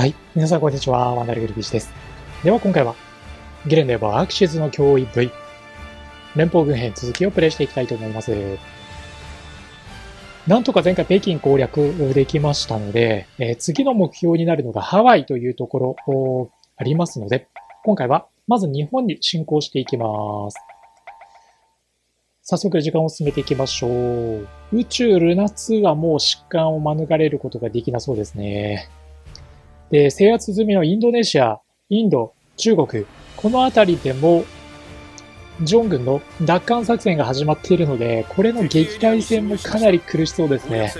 はい、皆さんこんにちは。ワンダルゲルビチです。では今回は、ゲレンデバーアクシズの脅威 V、連邦軍編続きをプレイしていきたいと思います。なんとか前回北京攻略できましたので、次の目標になるのがハワイというところありますので、今回はまず日本に進攻していきます。早速時間を進めていきましょう。宇宙ルナ2はもう疾患を免れることができなそうですね。で、制圧済みのインドネシア、インド、中国、このあたりでも、ジョン軍の奪還作戦が始まっているので、これの撃退戦もかなり苦しそうですね。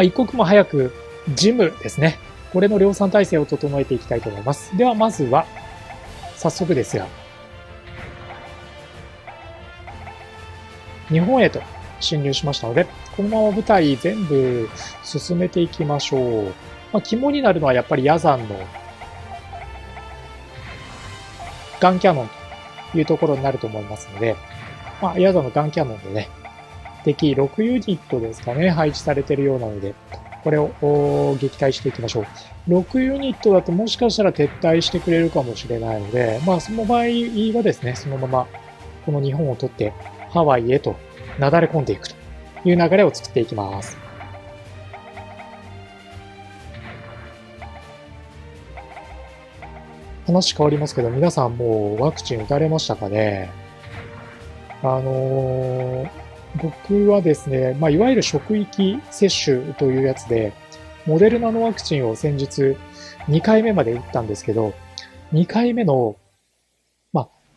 一刻も早く、ジムですね。これの量産体制を整えていきたいと思います。ではまずは、早速ですが、日本へと侵入しましたので、このまま部隊全部進めていきましょう。肝になるのはやっぱりヤザンのガンキャノンというところになると思いますので、ヤザンのガンキャノンでね、敵6ユニットですかね、配置されているようなので、これを撃退していきましょう。6ユニットだともしかしたら撤退してくれるかもしれないので、その場合はですね、そのままこの日本を取って、ハワイへとなだれ込んでいくという流れを作っていきます。話変わりますけど、皆さんもうワクチン打たれましたかね？僕はですね、いわゆる職域接種というやつで、モデルナのワクチンを先日2回目まで打ったんですけど、2回目の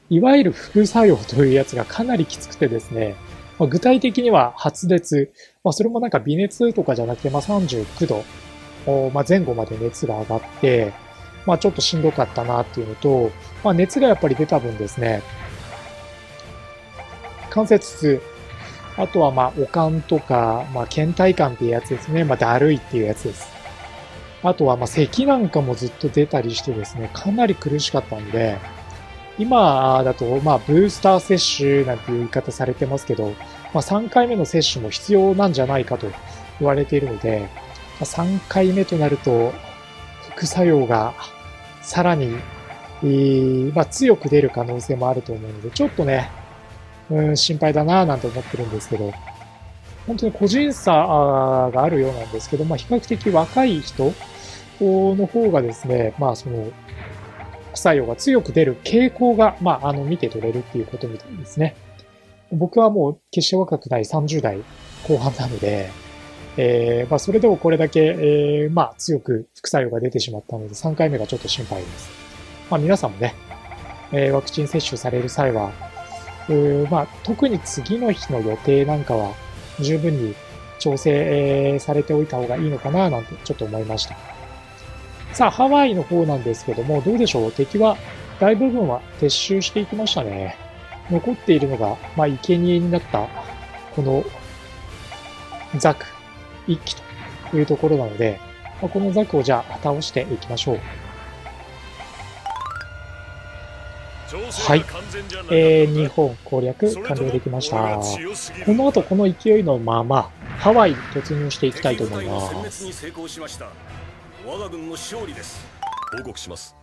いわゆる副作用というやつがかなりきつくてですね、具体的には発熱、それもなんか微熱とかじゃなくて、39度、前後まで熱が上がって、ちょっとしんどかったなっていうのと、熱がやっぱり出た分ですね、関節痛、あとは悪寒とか、倦怠感っていうやつですね、だるいっていうやつです。あとは咳なんかもずっと出たりしてですね、かなり苦しかったんで、今だと、ブースター接種なんていう言い方されてますけど、3回目の接種も必要なんじゃないかと言われているので、3回目となると、副作用がさらに、強く出る可能性もあると思うので、ちょっとね、心配だなぁなんて思ってるんですけど、本当に個人差があるようなんですけど、比較的若い人の方がですね、副作用が強く出る傾向が、見て取れるっていうことみたいですね。僕はもう決して若くない30代後半なので、それでもこれだけ、強く副作用が出てしまったので、3回目がちょっと心配です。皆さんもね、ワクチン接種される際は、特に次の日の予定なんかは十分に調整されておいた方がいいのかな、なんてちょっと思いました。さあ、ハワイの方なんですけども、どうでしょう？敵は、大部分は撤収していきましたね。残っているのが、生贄になった、この、ザク、一機というところなので、このザクをじゃあ、倒していきましょう。はい。日本攻略完了できました。この後、この勢いのまま、ハワイに突入していきたいと思います。我が軍の勝利です。報告します。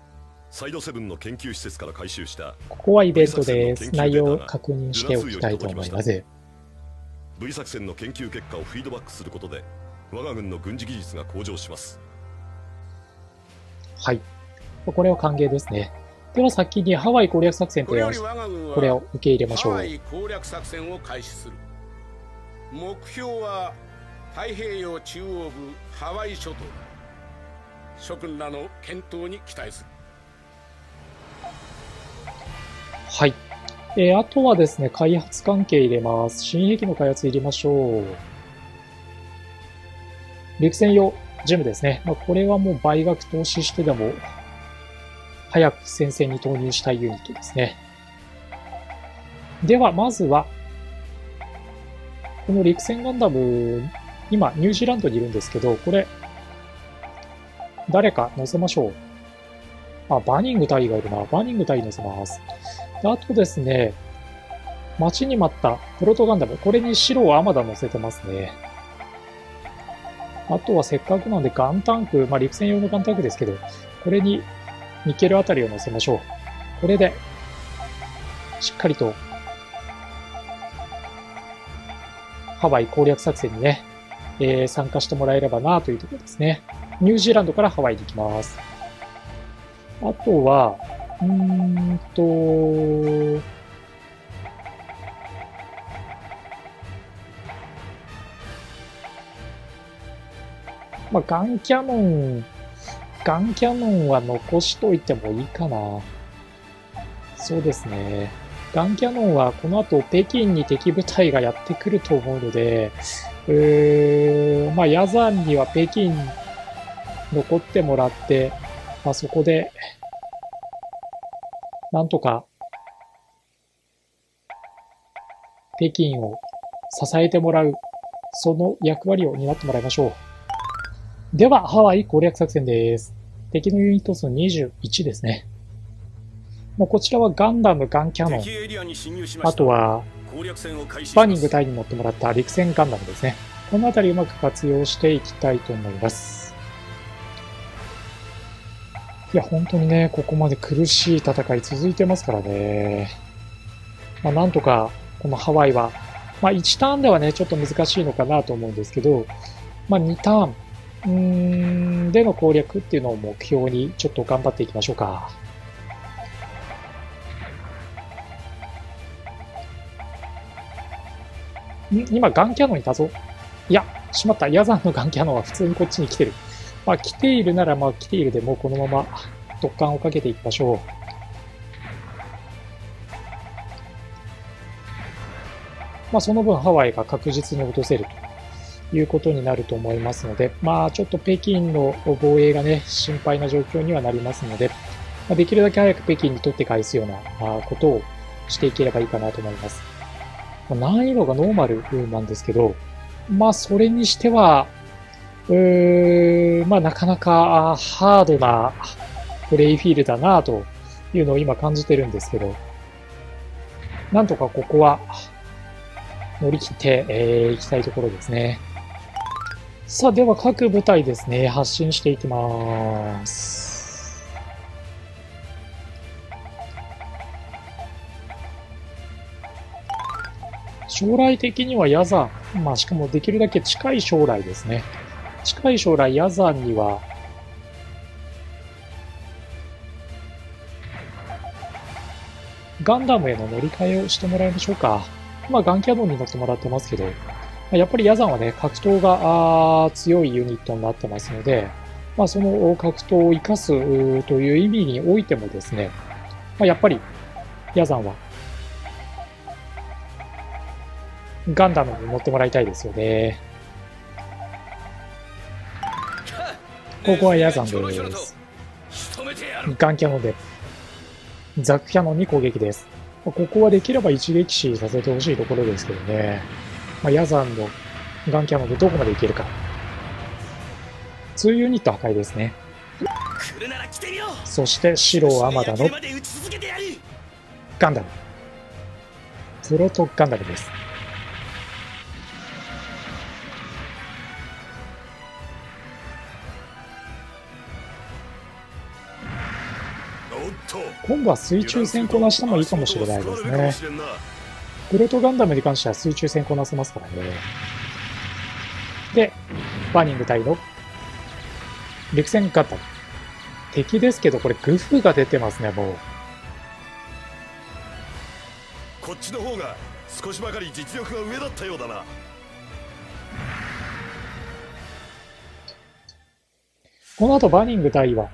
サイドセブンの研究施設から回収した。ここはイベントです。内容を確認しておきたいと思います。V 作戦の研究結果をフィードバックすることで、我が軍の軍事技術が向上します。はい。これは歓迎ですね。では先にハワイ攻略作戦というこれを受け入れましょう。ハワイ攻略作戦を開始する。目標は太平洋中央部ハワイ諸島。諸君らの検討に期待する。はい、あとはですね、開発関係入れます。新兵器の開発入れましょう。陸戦用ジムですね。これはもう倍額投資してでも早く戦線に投入したいユニットですね。ではまずはこの陸戦ガンダム、今ニュージーランドにいるんですけど、これ誰か乗せましょう。バニング隊がいるな。バニング隊乗せます。で、あとですね、待ちに待ったプロトガンダム。これに白をアマダ乗せてますね。あとはせっかくなのでガンタンク、まあ、陸戦用のガンタンクですけど、これにニッケルあたりを乗せましょう。これで、しっかりと、ハワイ攻略作戦にね、参加してもらえればなというところですね。ニュージーランドからハワイに行きます。あとは、まあ、ガンキャノンは残しといてもいいかな。そうですね。ガンキャノンはこの後北京に敵部隊がやってくると思うので、まあ、ヤザンには北京残ってもらって、まあ、そこで、なんとか、北京を支えてもらう、その役割を担ってもらいましょう。では、ハワイ攻略作戦です。敵のユニット数21ですね。もうこちらはガンダム、ガンキャノン、あとは、バーニング隊に乗ってもらった陸戦ガンダムですね。このあたりうまく活用していきたいと思います。いや、本当にね、ここまで苦しい戦い続いてますからね。まあ、なんとか、このハワイは、まあ、1ターンではね、ちょっと難しいのかなと思うんですけど、まあ、2ターン、での攻略っていうのを目標にちょっと頑張っていきましょうか。今ガンキャノンいたぞ。いや、しまった。ヤザンのガンキャノンは普通にこっちに来てる。まあ来ているならまあ来ているでもうこのまま突貫をかけていきましょう。まあその分ハワイが確実に落とせると。いうことになると思いますので、まあちょっと北京の防衛がね、心配な状況にはなりますので、まあ、できるだけ早く北京に取って返すようなことをしていければいいかなと思います。難易度がノーマルなんですけど、まあそれにしては、まあなかなかハードなプレイフィールだなというのを今感じてるんですけど、なんとかここは乗り切っていきたいところですね。さあ、では各部隊ですね、発進していきます。将来的にはヤザン、まあしかもできるだけ近い将来ですね。近い将来ヤザンには、ガンダムへの乗り換えをしてもらいましょうか。まあガンキャノンに乗ってもらってますけど、やっぱりヤザンはね、格闘が強いユニットになってますので、まあ、その格闘を生かすという意味においてもですね、まあ、やっぱりヤザンはガンダムに乗ってもらいたいですよね。ここはヤザンです。ガンキャノンで、ザクキャノンに攻撃です。ここはできれば一撃死させてほしいところですけどね。まあ、ヤザンのガンキャノンでどこまでいけるか。2ユニット破壊ですね。そして、白アマダのガンダム。プロトガンダムです。今度は水中戦こなしてもいいかもしれないですね。プロトガンダムに関しては水中戦こなせますからね。で、バーニング隊の陸戦ガンダム。敵ですけど、これグフが出てますね、もう。こっちの方が少しばかり実力が上だったようだな。この後、バーニング隊は、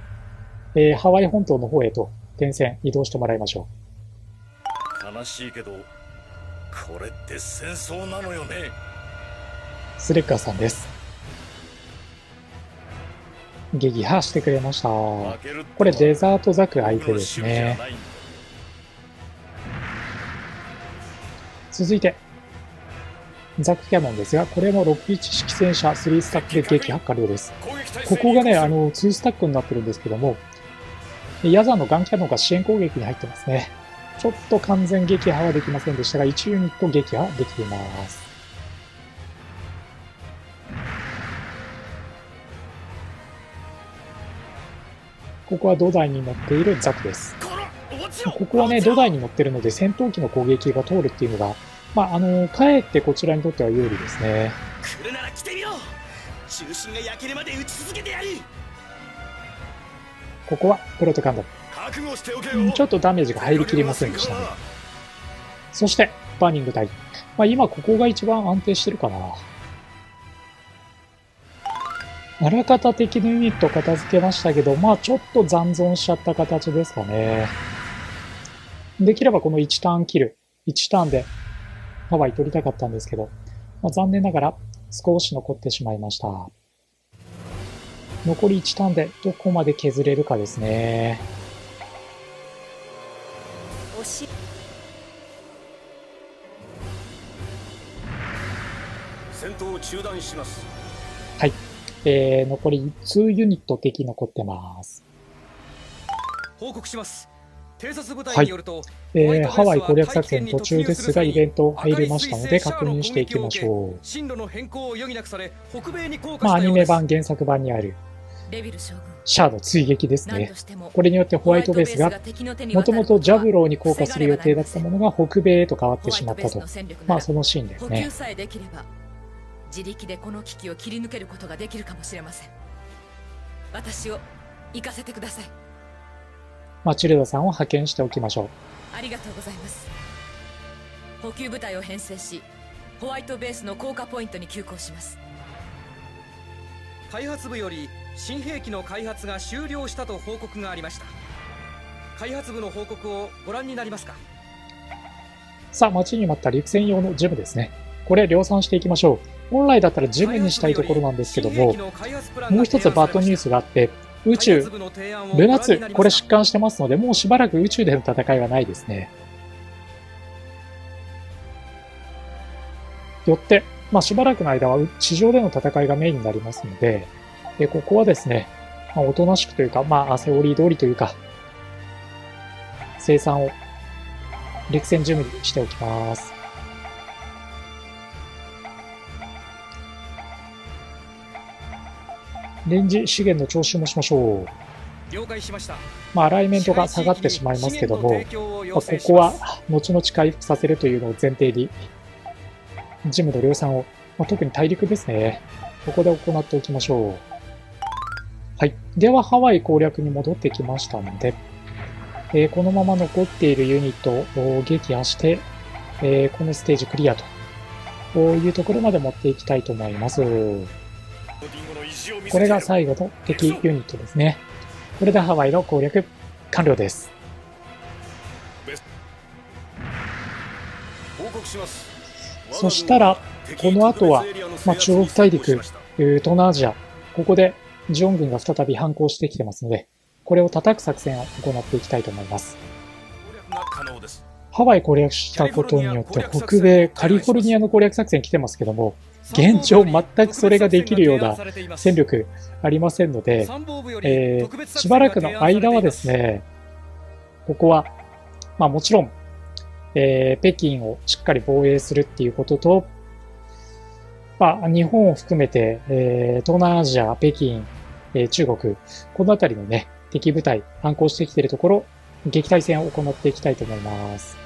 ハワイ本島の方へと転戦移動してもらいましょう。悲しいけど、これって戦争なのよね。スレッガーさんです。撃破してくれました。これデザートザク相手ですね。続いて、ザクキャノンですが、これも61式戦車3スタックで撃破可能です。ここがね、2スタックになってるんですけども、ヤザンのガンキャノンが支援攻撃に入ってますね。ちょっと完全撃破はできませんでしたが、1ユニット撃破できています。ここは土台に乗っているザクです。ここはね、土台に乗ってるので戦闘機の攻撃が通るっていうのが、かえってこちらにとっては有利ですね。来るなら来てみろ。中心が焼けるまで撃ち続けてやる。ここはプロトガンダム。ちょっとダメージが入りきりませんでしたね。そして、バーニング隊。今ここが一番安定してるかな。あらかた敵のユニット片付けましたけど、ちょっと残存しちゃった形ですかね。できればこの1ターンキル、1ターンでハワイ取りたかったんですけど、残念ながら少し残ってしまいました。残り1ターンでどこまで削れるかですね。戦闘を中断します。はい、残り2ユニット敵残ってます。報告します。偵察部隊によると、ハワイ攻略作戦途中ですがイベント入りましたので確認していきましょう。進路の変更を余儀なくされ、北米に降下したようです。アニメ版原作版にあるシャアの追撃ですね。これによってホワイトベースがもともとジャブローに降下する予定だったものが北米へと変わってしまったと、そのシーンですね。自力でこの危機を切り抜けることができるかもしれません。私を行かせてください。チルドさんを派遣しておきましょう。ありがとうございます。補給部隊を編成し、ホワイトベースの降下ポイントに急行します。開発部より新兵器の開発が終了したと報告がありました。開発部の報告をご覧になりますか。さあ、待ちに待った陸戦用のジムですね。これ量産していきましょう。本来だったらジムにしたいところなんですけども、もう一つバッドニュースがあって、宇宙、ルナ2、これ疾患してますので、もうしばらく宇宙での戦いはないですね。よって、しばらくの間は地上での戦いがメインになりますので、ここはですね、おとなしくというか、セオリー通りというか、生産を陸戦準備にしておきます。臨時資源の徴収もしましょう。了解しました。アライメントが下がってしまいますけども、ここは後々回復させるというのを前提に、ジムの量産を、特に大陸ですね、ここで行っておきましょう。はい。では、ハワイ攻略に戻ってきましたので、このまま残っているユニットを撃破して、このステージクリアというところまで持っていきたいと思います。これが最後の敵ユニットですね。これでハワイの攻略完了です。そしたら、この後は、中国大陸、東南アジア、ここでジオン軍が再び反抗してきてますので、これを叩く作戦を行っていきたいと思います。ハワイ攻略したことによって、北米、カリフォルニアの攻略作戦来てますけども、現状全くそれができるような戦力ありませんので、しばらくの間はですね、ここは、もちろん、北京をしっかり防衛するっていうことと、日本を含めて、東南アジア、北京、中国、このあたりのね、敵部隊、反抗してきているところ、撃退戦を行っていきたいと思います。